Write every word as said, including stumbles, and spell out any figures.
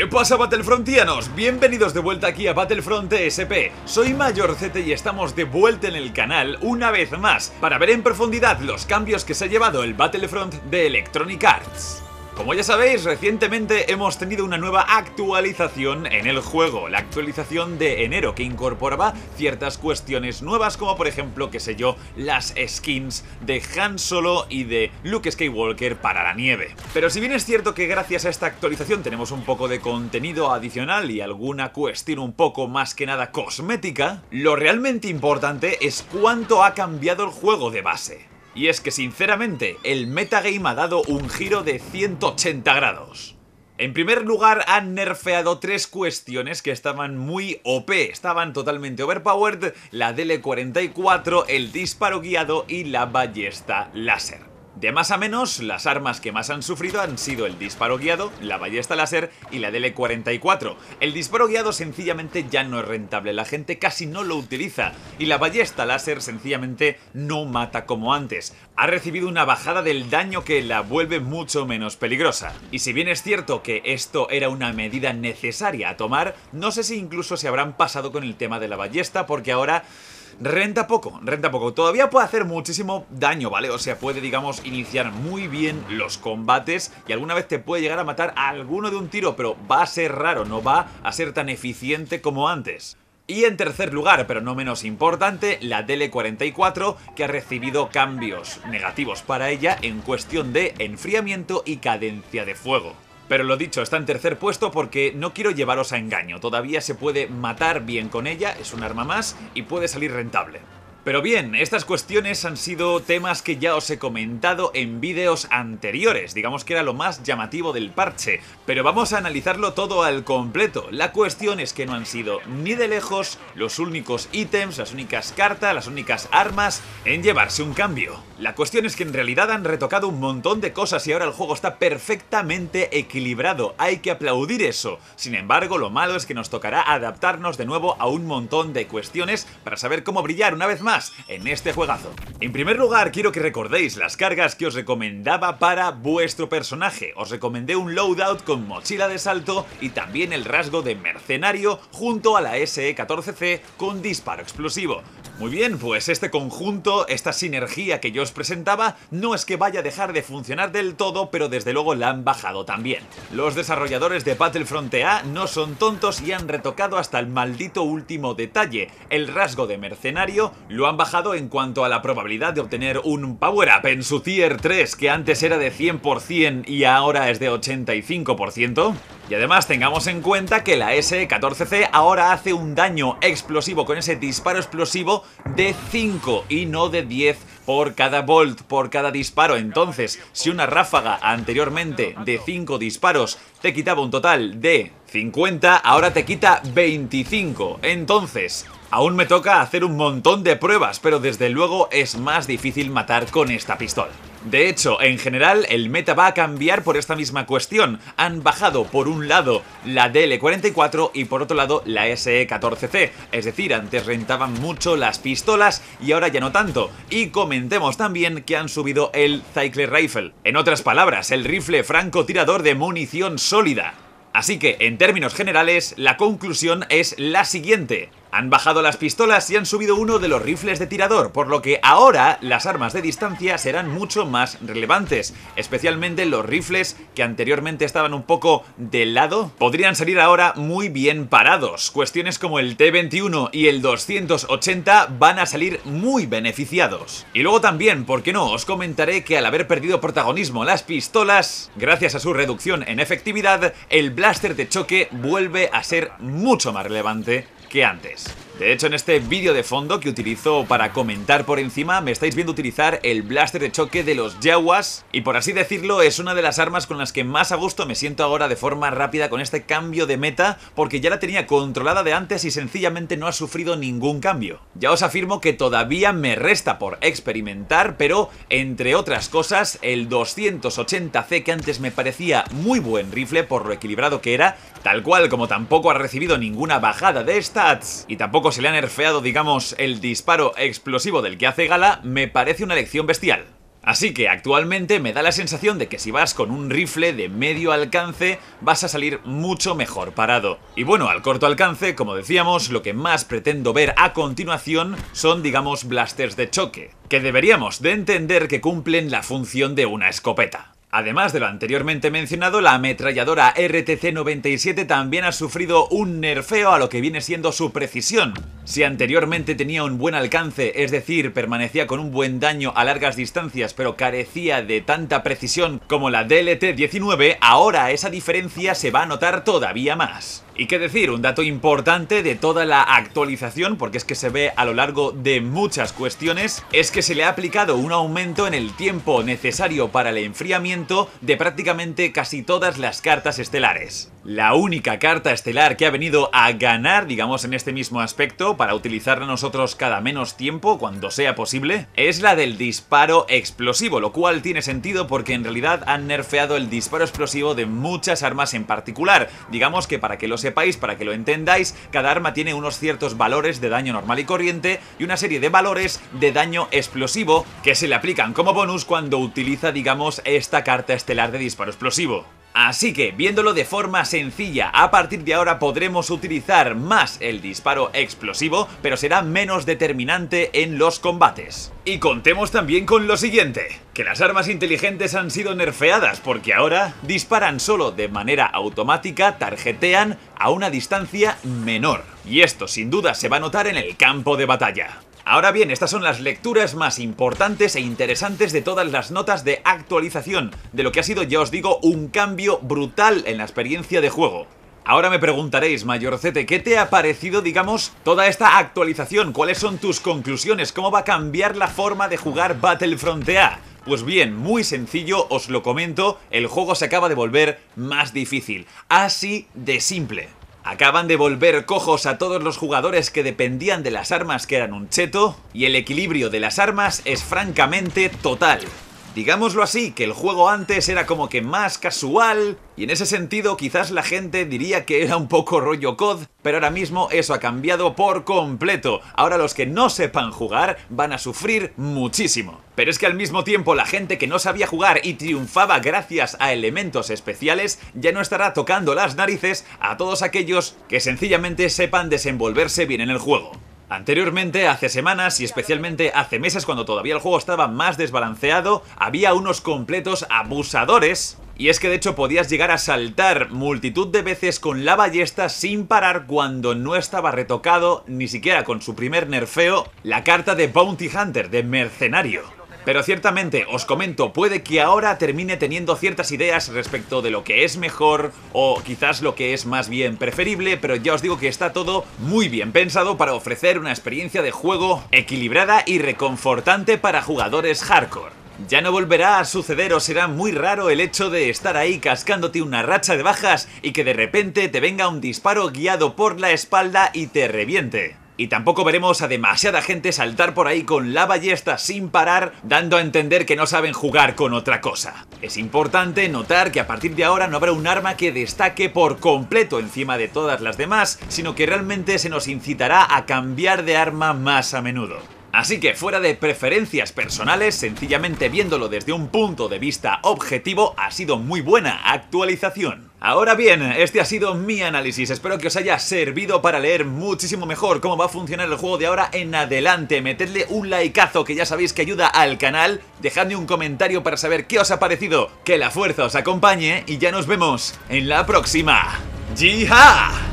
¿Qué pasa, Battlefrontianos? Bienvenidos de vuelta aquí a Battlefront ese pe. Soy Mayorcete y estamos de vuelta en el canal una vez más para ver en profundidad los cambios que se ha llevado el Battlefront de Electronic Arts. Como ya sabéis, recientemente hemos tenido una nueva actualización en el juego, la actualización de enero, que incorporaba ciertas cuestiones nuevas como por ejemplo, qué sé yo, las skins de Han Solo y de Luke Skywalker para la nieve. Pero si bien es cierto que gracias a esta actualización tenemos un poco de contenido adicional y alguna cuestión un poco más que nada cosmética, lo realmente importante es cuánto ha cambiado el juego de base. Y es que sinceramente, el metagame ha dado un giro de ciento ochenta grados. En primer lugar, han nerfeado tres cuestiones que estaban muy O P, estaban totalmente overpowered: la D L cuarenta y cuatro, el disparo guiado y la ballesta láser. De más a menos, las armas que más han sufrido han sido el disparo guiado, la ballesta láser y la D L cuarenta y cuatro. El disparo guiado sencillamente ya no es rentable, la gente casi no lo utiliza, y la ballesta láser sencillamente no mata como antes. Ha recibido una bajada del daño que la vuelve mucho menos peligrosa. Y si bien es cierto que esto era una medida necesaria a tomar, no sé si incluso se habrán pasado con el tema de la ballesta, porque ahora renta poco, renta poco. Todavía puede hacer muchísimo daño, ¿vale? O sea, puede, digamos, iniciar muy bien los combates y alguna vez te puede llegar a matar a alguno de un tiro, pero va a ser raro, no va a ser tan eficiente como antes. Y en tercer lugar, pero no menos importante, la D L cuarenta y cuatro, que ha recibido cambios negativos para ella en cuestión de enfriamiento y cadencia de fuego. Pero lo dicho, está en tercer puesto porque no quiero llevaros a engaño. Todavía se puede matar bien con ella, es un arma más y puede salir rentable. Pero bien, estas cuestiones han sido temas que ya os he comentado en vídeos anteriores, digamos que era lo más llamativo del parche, pero vamos a analizarlo todo al completo. La cuestión es que no han sido ni de lejos los únicos ítems, las únicas cartas, las únicas armas en llevarse un cambio. La cuestión es que en realidad han retocado un montón de cosas y ahora el juego está perfectamente equilibrado, hay que aplaudir eso. Sin embargo, lo malo es que nos tocará adaptarnos de nuevo a un montón de cuestiones para saber cómo brillar una vez más en este juegazo. En primer lugar, quiero que recordéis las cargas que os recomendaba para vuestro personaje. Os recomendé un loadout con mochila de salto y también el rasgo de mercenario junto a la S E catorce C con disparo explosivo. Muy bien, pues este conjunto, esta sinergia que yo os presentaba, no es que vaya a dejar de funcionar del todo, pero desde luego la han bajado también. Los desarrolladores de Battlefront A no son tontos y han retocado hasta el maldito último detalle. El rasgo de mercenario lo han bajado en cuanto a la probabilidad de obtener un power-up en su tier tres, que antes era de cien por ciento y ahora es de ochenta y cinco por ciento. Y además tengamos en cuenta que la S E catorce C ahora hace un daño explosivo con ese disparo explosivo de cinco y no de diez por cada bolt, por cada disparo. Entonces, si una ráfaga anteriormente de cinco disparos te quitaba un total de cincuenta, ahora te quita veinticinco. Entonces, aún me toca hacer un montón de pruebas, pero desde luego es más difícil matar con esta pistola. De hecho, en general, el meta va a cambiar por esta misma cuestión. Han bajado por un lado la D L cuarenta y cuatro y por otro lado la S E catorce C. Es decir, antes rentaban mucho las pistolas y ahora ya no tanto. Y comentemos también que han subido el Cycler Rifle. En otras palabras, el rifle francotirador de munición sólida. Así que, en términos generales, la conclusión es la siguiente. Han bajado las pistolas y han subido uno de los rifles de tirador, por lo que ahora las armas de distancia serán mucho más relevantes. Especialmente los rifles que anteriormente estaban un poco de lado, podrían salir ahora muy bien parados. Cuestiones como el T veintiuno y el doscientos ochenta van a salir muy beneficiados. Y luego también, ¿por qué no? Os comentaré que al haber perdido protagonismo las pistolas, gracias a su reducción en efectividad, el blaster de choque vuelve a ser mucho más relevante que antes. De hecho, en este vídeo de fondo que utilizo para comentar por encima, me estáis viendo utilizar el blaster de choque de los Jawas y, por así decirlo, es una de las armas con las que más a gusto me siento ahora de forma rápida con este cambio de meta, porque ya la tenía controlada de antes y sencillamente no ha sufrido ningún cambio. Ya os afirmo que todavía me resta por experimentar, pero, entre otras cosas, el doscientos ochenta C, que antes me parecía muy buen rifle por lo equilibrado que era, tal cual como tampoco ha recibido ninguna bajada de stats y tampoco se le ha nerfeado, digamos, el disparo explosivo del que hace gala, me parece una elección bestial. Así que actualmente me da la sensación de que si vas con un rifle de medio alcance vas a salir mucho mejor parado. Y bueno, al corto alcance, como decíamos, lo que más pretendo ver a continuación son, digamos, blasters de choque, que deberíamos de entender que cumplen la función de una escopeta. Además de lo anteriormente mencionado, la ametralladora R T C noventa y siete también ha sufrido un nerfeo a lo que viene siendo su precisión. Si anteriormente tenía un buen alcance, es decir, permanecía con un buen daño a largas distancias pero carecía de tanta precisión como la D L T diecinueve, ahora esa diferencia se va a notar todavía más. Y qué decir, un dato importante de toda la actualización, porque es que se ve a lo largo de muchas cuestiones, es que se le ha aplicado un aumento en el tiempo necesario para el enfriamiento de prácticamente casi todas las cartas estelares. La única carta estelar que ha venido a ganar, digamos, en este mismo aspecto, para utilizarla nosotros cada menos tiempo, cuando sea posible, es la del disparo explosivo, lo cual tiene sentido porque en realidad han nerfeado el disparo explosivo de muchas armas en particular. Digamos que para que lo sepáis, para que lo entendáis, cada arma tiene unos ciertos valores de daño normal y corriente y una serie de valores de daño explosivo que se le aplican como bonus cuando utiliza, digamos, esta carta estelar de disparo explosivo. Así que, viéndolo de forma sencilla, a partir de ahora podremos utilizar más el disparo explosivo, pero será menos determinante en los combates. Y contemos también con lo siguiente, que las armas inteligentes han sido nerfeadas porque ahora disparan solo de manera automática, tarjetean a una distancia menor. Y esto sin duda se va a notar en el campo de batalla. Ahora bien, estas son las lecturas más importantes e interesantes de todas las notas de actualización, de lo que ha sido, ya os digo, un cambio brutal en la experiencia de juego. Ahora me preguntaréis, Mayorcete, ¿qué te ha parecido, digamos, toda esta actualización? ¿Cuáles son tus conclusiones? ¿Cómo va a cambiar la forma de jugar Battlefront A? Pues bien, muy sencillo, os lo comento, el juego se acaba de volver más difícil, así de simple. Acaban de volver cojos a todos los jugadores que dependían de las armas, que eran un cheto, y el equilibrio de las armas es francamente total. Digámoslo así, que el juego antes era como que más casual, y en ese sentido quizás la gente diría que era un poco rollo C O D, pero ahora mismo eso ha cambiado por completo. Ahora los que no sepan jugar van a sufrir muchísimo. Pero es que al mismo tiempo la gente que no sabía jugar y triunfaba gracias a elementos especiales ya no estará tocando las narices a todos aquellos que sencillamente sepan desenvolverse bien en el juego. Anteriormente, hace semanas y especialmente hace meses, cuando todavía el juego estaba más desbalanceado, había unos completos abusadores. Y es que de hecho podías llegar a saltar multitud de veces con la ballesta sin parar cuando no estaba retocado, ni siquiera con su primer nerfeo, la carta de Bounty Hunter, de mercenario. Pero ciertamente, os comento, puede que ahora termine teniendo ciertas ideas respecto de lo que es mejor o quizás lo que es más bien preferible, pero ya os digo que está todo muy bien pensado para ofrecer una experiencia de juego equilibrada y reconfortante para jugadores hardcore. Ya no volverá a suceder, o será muy raro el hecho de estar ahí cascándote una racha de bajas y que de repente te venga un disparo guiado por la espalda y te reviente. Y tampoco veremos a demasiada gente saltar por ahí con la ballesta sin parar, dando a entender que no saben jugar con otra cosa. Es importante notar que a partir de ahora no habrá un arma que destaque por completo encima de todas las demás, sino que realmente se nos incitará a cambiar de arma más a menudo. Así que fuera de preferencias personales, sencillamente viéndolo desde un punto de vista objetivo, ha sido muy buena actualización. Ahora bien, este ha sido mi análisis, espero que os haya servido para leer muchísimo mejor cómo va a funcionar el juego de ahora en adelante. Metedle un likeazo, que ya sabéis que ayuda al canal, dejadme un comentario para saber qué os ha parecido, que la fuerza os acompañe y ya nos vemos en la próxima. ¡Yihá!